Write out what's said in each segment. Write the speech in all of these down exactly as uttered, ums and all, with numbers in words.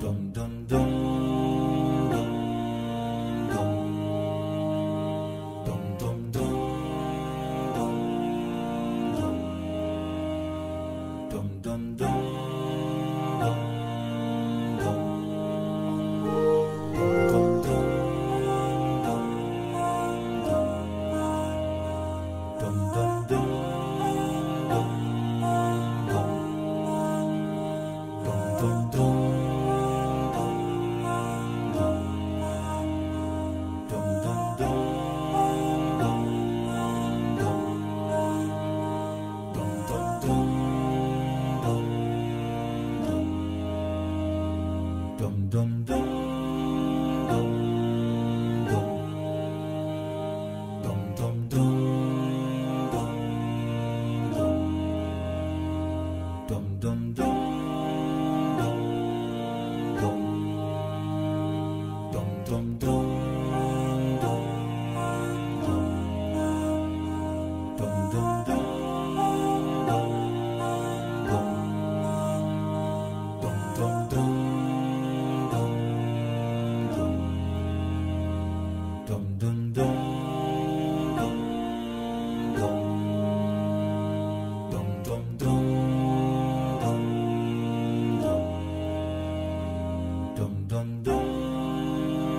dum dum dum dum dum dum dum dum dum dum dum dum. Dum dum dum dum dum dum dum dum dum dum dum.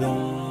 Don't